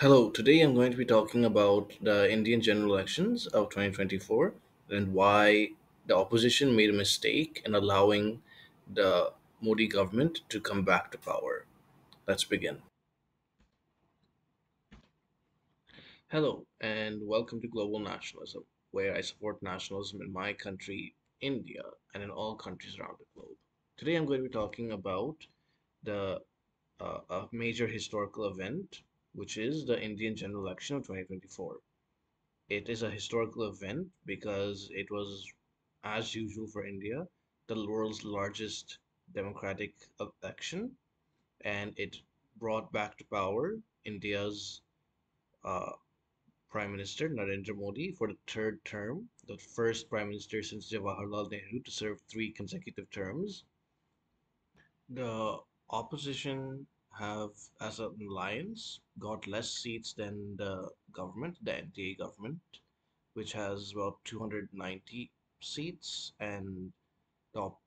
Hello, today I'm going to be talking about the Indian General Elections of 2024 and why the opposition made a mistake in allowing the Modi government to come back to power. Let's begin. Hello, and welcome to Global Nationalism, where I support nationalism in my country, India, and in all countries around the globe. Today I'm going to be talking about the a major historical event, which is the Indian General Election of 2024. It is a historical event because it was, as usual for India, the world's largest democratic election, and it brought back to power India's Prime Minister Narendra Modi for the third term, the first Prime Minister since Jawaharlal Nehru to serve three consecutive terms. The opposition have, as an alliance, got less seats than the government, the NDA government, which has about 290 seats, and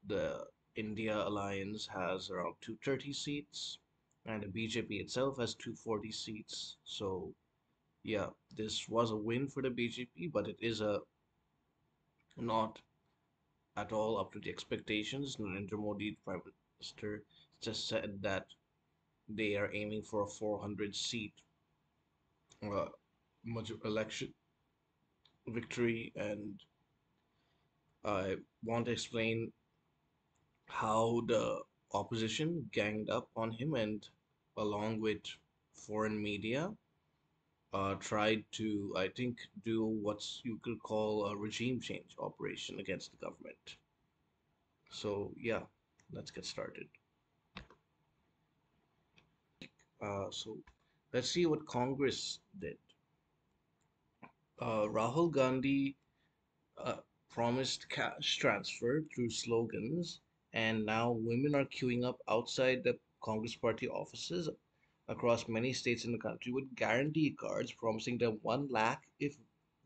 the India alliance has around 230 seats, and the BJP itself has 240 seats. So yeah, this was a win for the BJP, but it is not at all up to the expectations. Narendra Modi, the Prime Minister, just said that they are aiming for a 400-seat election victory, and I want to explain how the opposition ganged up on him and, along with foreign media, tried to, I think, do what you could call a regime change operation against the government. So yeah, let's get started. So let's see what Congress did. Rahul Gandhi promised cash transfer through slogans, and now women are queuing up outside the Congress party offices across many states in the country with guarantee cards promising them 1 lakh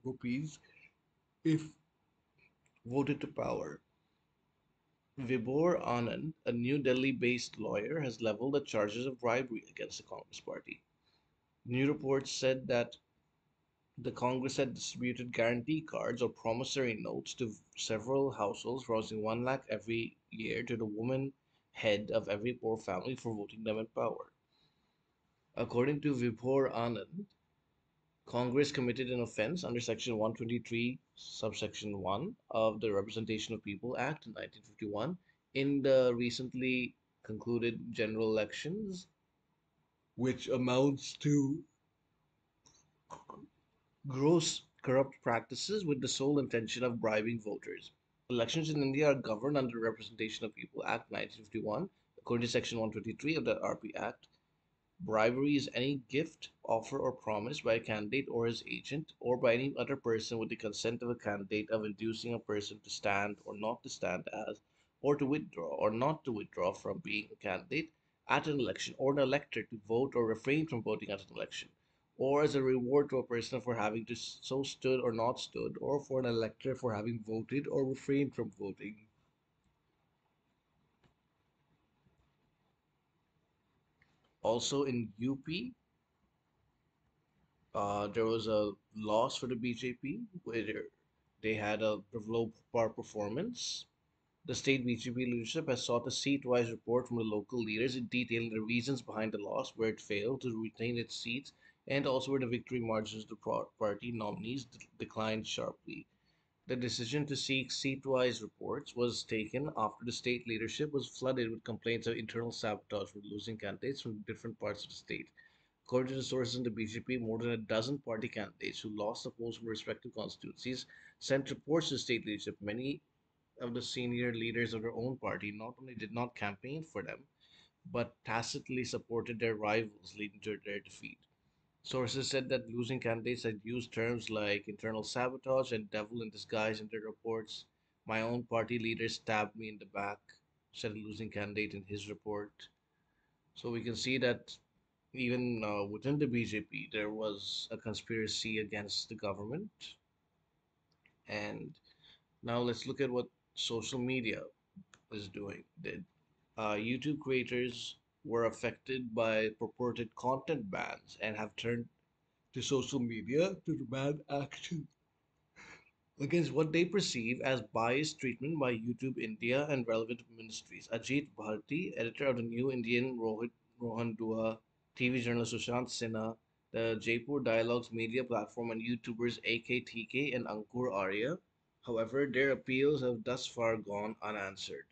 rupees if voted to power. Vibhor Anand, a New Delhi-based lawyer, has leveled the charges of bribery against the Congress party. New reports said that the Congress had distributed guarantee cards or promissory notes to several households, promising 1 lakh every year to the woman head of every poor family for voting them in power. According to Vibhor Anand, Congress committed an offense under Section 123, Subsection 1 of the Representation of People Act in 1951 in the recently concluded general elections, which amounts to gross corrupt practices with the sole intention of bribing voters. Elections in India are governed under the Representation of People Act 1951. According to Section 123 of the RP Act, bribery is any gift, offer, or promise by a candidate or his agent, or by any other person with the consent of a candidate, of inducing a person to stand or not to stand as, or to withdraw or not to withdraw from being a candidate at an election, or an elector to vote or refrain from voting at an election, or as a reward to a person for having to so stood or not stood, or for an elector for having voted or refrained from voting. Also in UP, there was a loss for the BJP where they had a below par performance. The state BJP leadership has sought a seat-wise report from the local leaders detailing the reasons behind the loss, where it failed to retain its seats, and also where the victory margins of the party nominees declined sharply. The decision to seek seat-wise reports was taken after the state leadership was flooded with complaints of internal sabotage from losing candidates from different parts of the state. According to sources in the BJP, more than a dozen party candidates who lost the polls from respective constituencies sent reports to state leadership. Many of the senior leaders of their own party not only did not campaign for them, but tacitly supported their rivals, leading to their defeat. Sources said that losing candidates had used terms like internal sabotage and devil in disguise in their reports. "My own party leader stabbed me in the back," said a losing candidate in his report. So we can see that even within the BJP, there was a conspiracy against the government. And now let's look at what social media is doing. YouTube creators were affected by purported content bans and have turned to social media to demand action against what they perceive as biased treatment by YouTube India and relevant ministries. Ajit Bharti, editor of the New Indian, Rohan Dua, TV journalist Sushant Sinha, the Jaipur Dialogues media platform, and YouTubers A.K.T.K. and Ankur Arya. However, their appeals have thus far gone unanswered.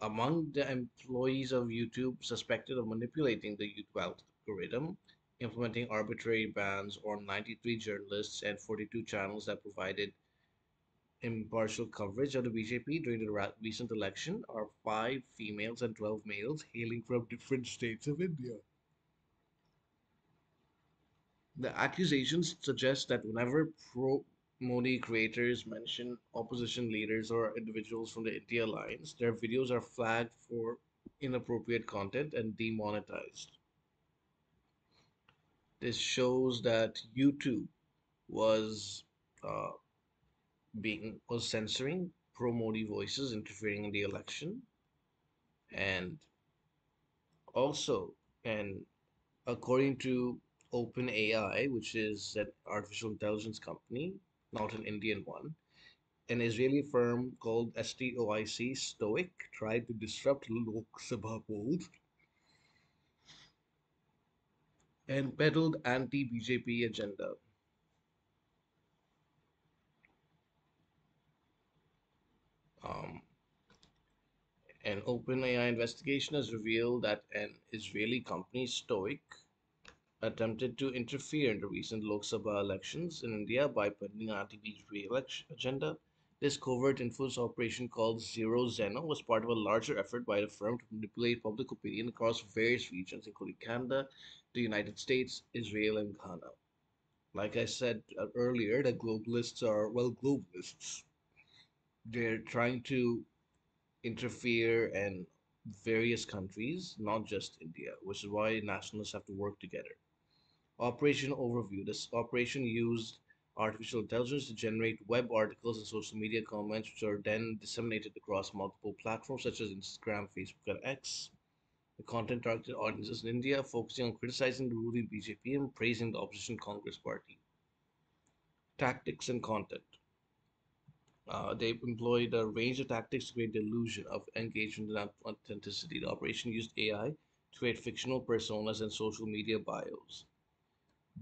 Among the employees of YouTube suspected of manipulating the YouTube algorithm, implementing arbitrary bans on 93 journalists and 42 channels that provided impartial coverage of the BJP during the recent election, are 5 females and 12 males hailing from different states of India. The accusations suggest that whenever pro-Modi creators mention opposition leaders or individuals from the India Alliance, their videos are flagged for inappropriate content and demonetized. This shows that YouTube was censoring pro-Modi voices interfering in the election, and also, and according to OpenAI, which is an artificial intelligence company, not an Indian one, an Israeli firm called STOIC tried to disrupt Lok Sabha polls and peddled anti-BJP agenda. An OpenAI investigation has revealed that an Israeli company, STOIC, attempted to interfere in the recent Lok Sabha elections in India by peddling an anti-BJP agenda. This covert influence operation called Zero Zeno was part of a larger effort by the firm to manipulate public opinion across various regions, including Canada, the United States, Israel, and Ghana. Like I said earlier, the globalists are, well, globalists. They're trying to interfere in various countries, not just India, which is why nationalists have to work together. Operation Overview. This operation used artificial intelligence to generate web articles and social media comments, which are then disseminated across multiple platforms such as Instagram, Facebook, and X. The content targeted audiences in India, focusing on criticizing the ruling BJP and praising the opposition Congress party. Tactics and content. They employed a range of tactics to create the illusion of engagement and authenticity. The operation used AI to create fictional personas and social media bios.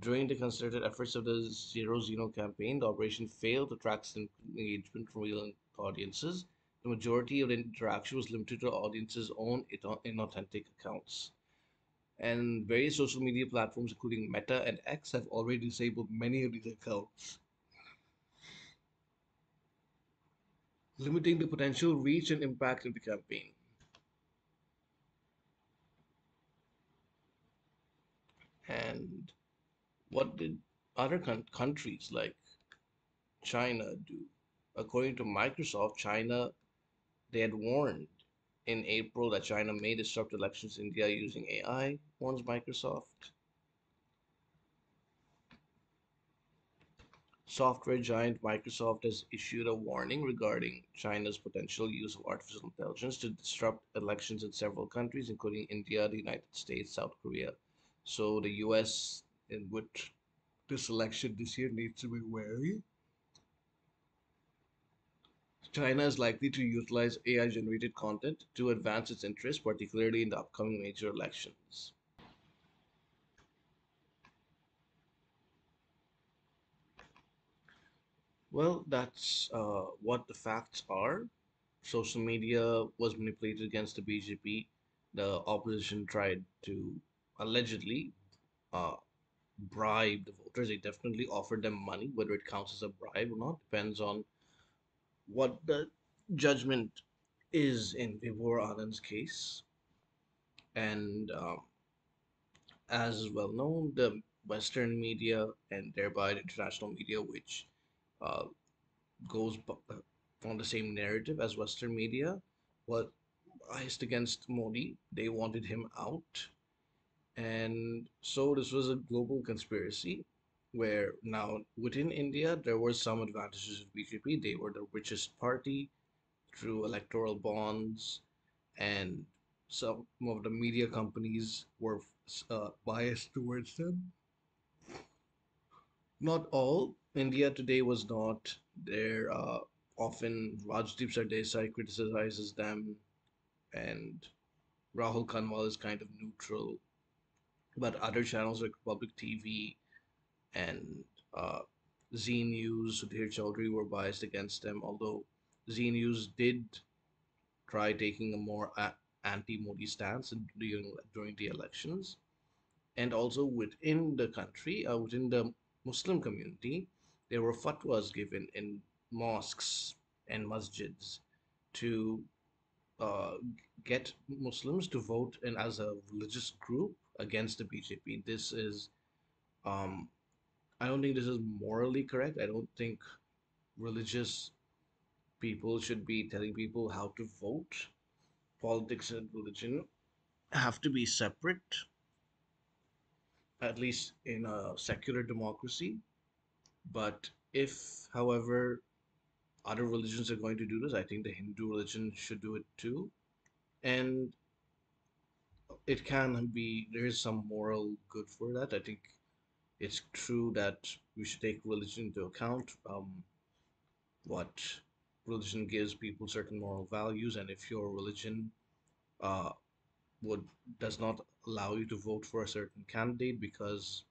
During the concerted efforts of the Zero Zeno campaign, the operation failed to track engagement from real audiences. The majority of the interaction was limited to the audience's own inauthentic accounts. And various social media platforms, including Meta and X, have already disabled many of these accounts, limiting the potential reach and impact of the campaign. And what did other countries like China do? According to Microsoft, China, they had warned in April that China may disrupt elections in India using AI, warns Microsoft. Software giant Microsoft has issued a warning regarding China's potential use of artificial intelligence to disrupt elections in several countries, including India, the United States, South Korea. So the US, in which this election this year, needs to be wary. China is likely to utilize AI-generated content to advance its interests, particularly in the upcoming major elections. Well, that's what the facts are. Social media was manipulated against the BJP. The opposition tried to allegedly bribe the voters. They definitely offered them money. Whether it counts as a bribe or not depends on what the judgment is in Vibhor Anand's case. And as is well known, the Western media, and thereby the international media, which goes on the same narrative as Western media, was biased against Modi. They wanted him out, and so this was a global conspiracy, where now within India there were some advantages of BJP. They were the richest party through electoral bonds and some of the media companies were biased towards them. Not all. India Today was not there. Often Rajdeep Sardesai criticizes them, and Rahul Kanwal is kind of neutral. But other channels like Republic TV and Z News, Sudhir Chowdhury were biased against them, although Z News did try taking a more anti-Modi stance during the elections. And also within the country, within the Muslim community, there were fatwas given in mosques and masjids to get Muslims to vote in as a religious group against the BJP. This is, I don't think this is morally correct. I don't think religious people should be telling people how to vote. Politics and religion have to be separate, at least in a secular democracy. But if, however, other religions are going to do this, I think the Hindu religion should do it too. And it can be, there is some moral good for that. I think it's true that we should take religion into account. What religion gives people certain moral values, and if your religion does not allow you to vote for a certain candidate because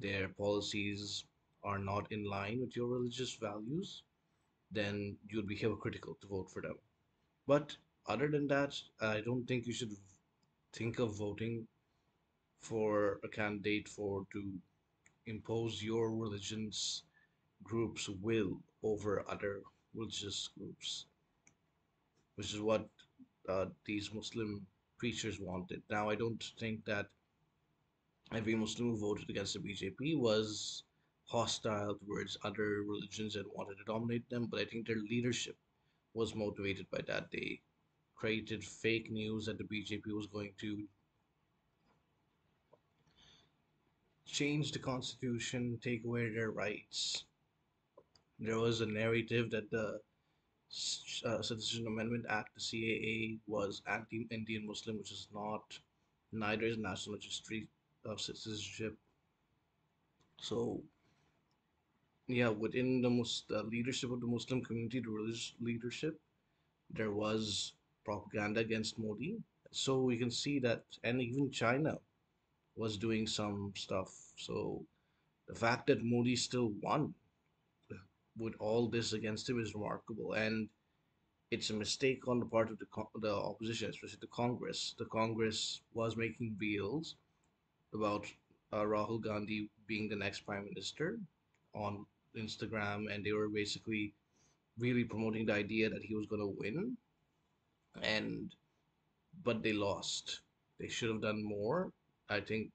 their policies are not in line with your religious values, then you'll be hypocritical to vote for them. But other than that, I don't think you should think of voting for a candidate to impose your religion's group's will over other religious groups, which is what these Muslim preachers wanted. Now, I don't think that every Muslim who voted against the BJP was hostile towards other religions and wanted to dominate them, but I think their leadership was motivated by that. They created fake news that the BJP was going to change the constitution, take away their rights. There was a narrative that the Citizenship Amendment Act, the CAA, was anti-Indian Muslim, which is not. Neither is National Registry of Citizenship. So, yeah, within the leadership of the Muslim community, the religious leadership, there was propaganda against Modi. So we can see that, and even China was doing some stuff. So the fact that Modi still won with all this against him is remarkable, and it's a mistake on the part of the opposition, especially the Congress. The Congress was making bills about Rahul Gandhi being the next prime minister on Instagram, and they were basically really promoting the idea that he was going to win, but they lost. They should have done more. I think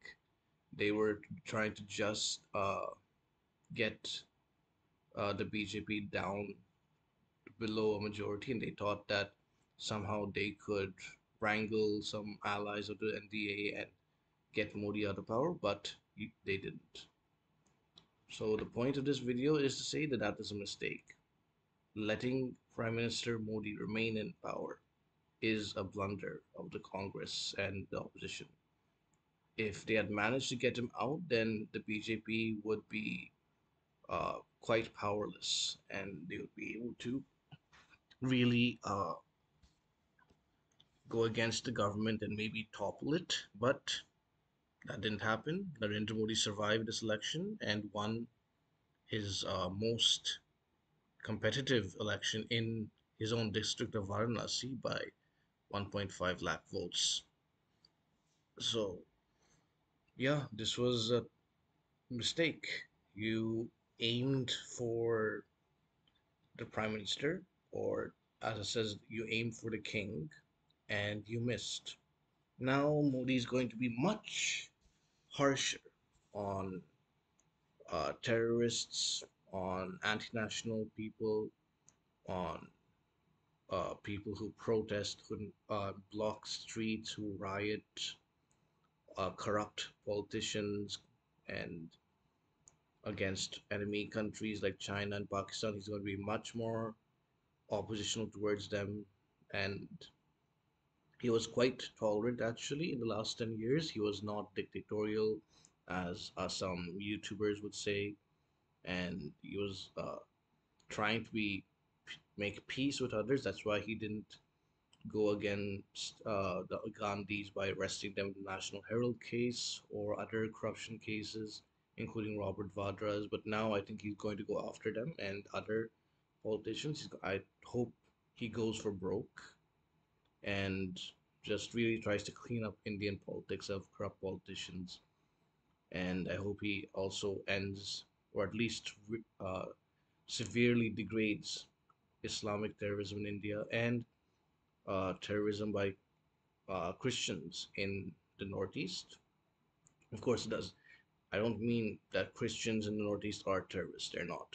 they were trying to just get the BJP down below a majority, and they thought that somehow they could wrangle some allies of the NDA and get Modi out of power, but they didn't. So the point of this video is to say that that is a mistake. Letting Prime Minister Modi remain in power is a blunder of the Congress and the opposition. If they had managed to get him out, then the BJP would be quite powerless, and they would be able to really go against the government and maybe topple it. But that didn't happen. Narendra Modi survived this election and won his most competitive election in his own district of Varanasi by 1.5 lakh votes. So, yeah, this was a mistake. You aimed for the prime minister, or as it says, you aimed for the king, and you missed. Now Modi is going to be much harsher on terrorists, on anti-national people, on people who protest, who block streets, who riot, corrupt politicians, and against enemy countries like China and Pakistan. He's going to be much more oppositional towards them, and He was quite tolerant, actually. In the last 10 years, he was not dictatorial, as some YouTubers would say. And he was trying to make peace with others. That's why he didn't go against the Gandhis by arresting them in the National Herald case or other corruption cases, including Robert Vadra's. But now I think he's going to go after them and other politicians. I hope he goes for broke and just really tries to clean up Indian politics of corrupt politicians. And I hope he also ends, or at least severely degrades, Islamic terrorism in India and terrorism by Christians in the Northeast. Of course it does. I don't mean that Christians in the Northeast are terrorists. They're not.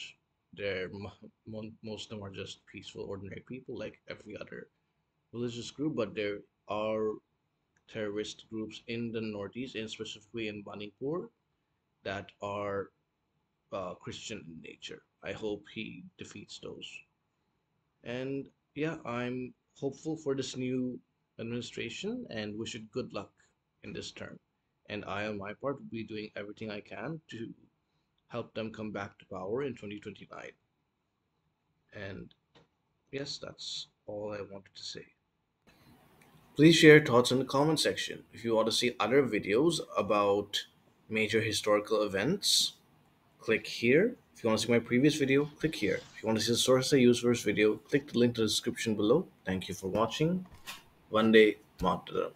They're, most of them are just peaceful, ordinary people like every other religious group, but there are terrorist groups in the Northeast, and specifically in Manipur, that are Christian in nature. I hope he defeats those. And yeah, I'm hopeful for this new administration and wish it good luck in this term. And I, on my part, will be doing everything I can to help them come back to power in 2029. And yes, that's all I wanted to say. Please share your thoughts in the comment section. If you want to see other videos about major historical events, click here. If you want to see my previous video, click here. If you want to see the source I use for this video, click the link to the description below. Thank you for watching. Vande Mataram.